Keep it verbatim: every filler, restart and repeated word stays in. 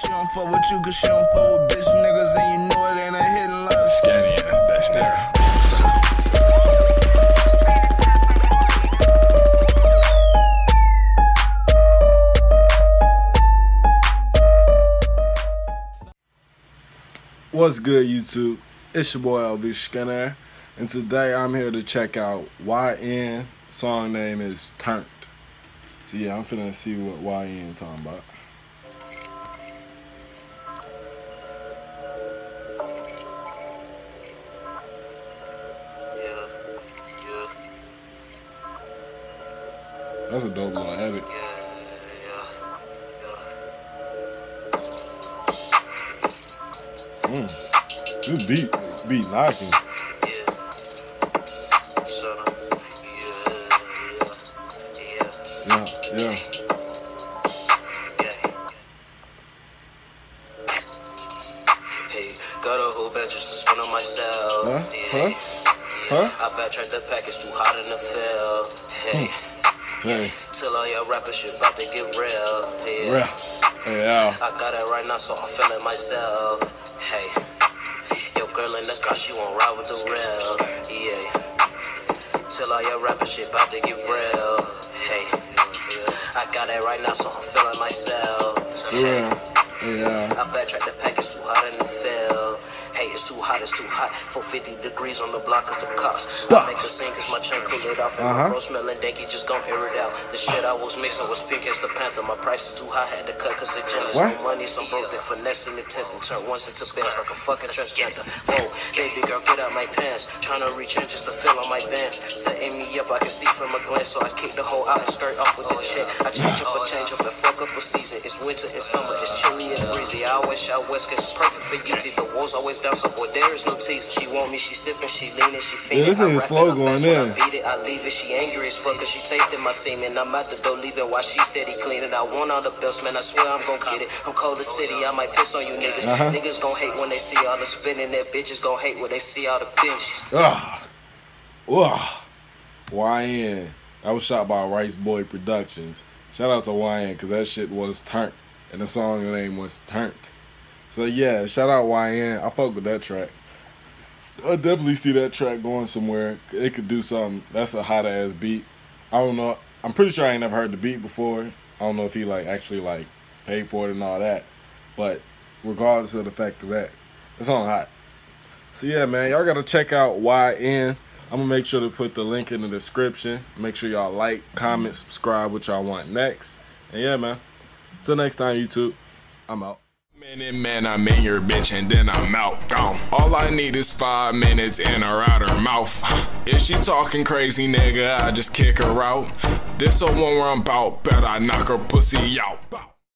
She don't fuck with you cause she don't fuck with bitch niggas, and you know it ain't a hit love. Skinny in this bitch nigga. What's good, YouTube? It's your boy LVSkinny, and today I'm here to check out Y N. Song name is Turnt. So yeah, I'm finna see what Y N talking about. Yeah, yeah. That's a dope little edit. Yeah. Mm. This beat, this beat knocking. Yeah, yeah. Hey, got a whole batch just to spin on myself. Huh? Huh? Huh? I backtracked the package too hot in the field. Hey, hey. Till all your rappers shit about to get real. Yeah. Real. Yeah. I got it right now, so I'm feeling myself. Hey, your girl in the car, she won't ride with the rail. Yeah, till all your rapping shit about to get real. Hey, I got it right now, so I'm feeling myself. Yeah, yeah. I backtrack the package too hot in the field. Hey, it's too hot, it's too hot. four fifty degrees on the block is the cops. I make a scene cause my chain cool it off. And uh-huh. my bro smelling danky just gon' air it out. The shit I was mixing was pink as the panther. My price is too high, had to cut cause it jealous. No money, some broke, they finessing the tent and turn once into bands like a fucking transgender. Oh, baby girl, get out my pants. Tryna reach in just to fill on my bands. Setting me up, I can see from a glance. So I kick the whole outer skirt off with the shit. I change up a change up and fuck up a season. It's winter and summer, it's chilly and breezy. I always shout west cause it's perfect for easy. The walls always down, so boy, there is no tease. She want me, she sipping, she leaning, she feeling. Yeah, this thing is slow going in. I beat it, I leave it. She angry as fuck cause she tasted my semen. I'm out the door leaving while she steady cleaning. I want all the belts, man. I swear I'm gon' get it. I'm cold as city. I might piss on you niggas. Uh-huh. Niggas gon' hate when they see all the spinning. Their bitches gon' hate when they see all the pinches. Ah, ah. Y N. That was shot by Rice Boy Productions. Shout out to Y N cause that shit was turnt, and the song name was Turnt. So yeah, shout out Y N. I fuck with that track. I definitely see that track going somewhere. It could do something. That's a hot ass beat. I don't know. I'm pretty sure I ain't never heard the beat before. I don't know if he like actually like paid for it and all that. But regardless of the fact of that, it's on hot. So yeah, man, y'all gotta check out Y N. I'm gonna make sure to put the link in the description. Make sure y'all like, comment, subscribe what y'all want next. And yeah, man. Till next time, YouTube. I'm out. Minute man, I'm in your bitch and then I'm out, gone. All I need is five minutes in or out her mouth. If she talking crazy, nigga, I just kick her out. This a one where I'm bout, bet I knock her pussy out.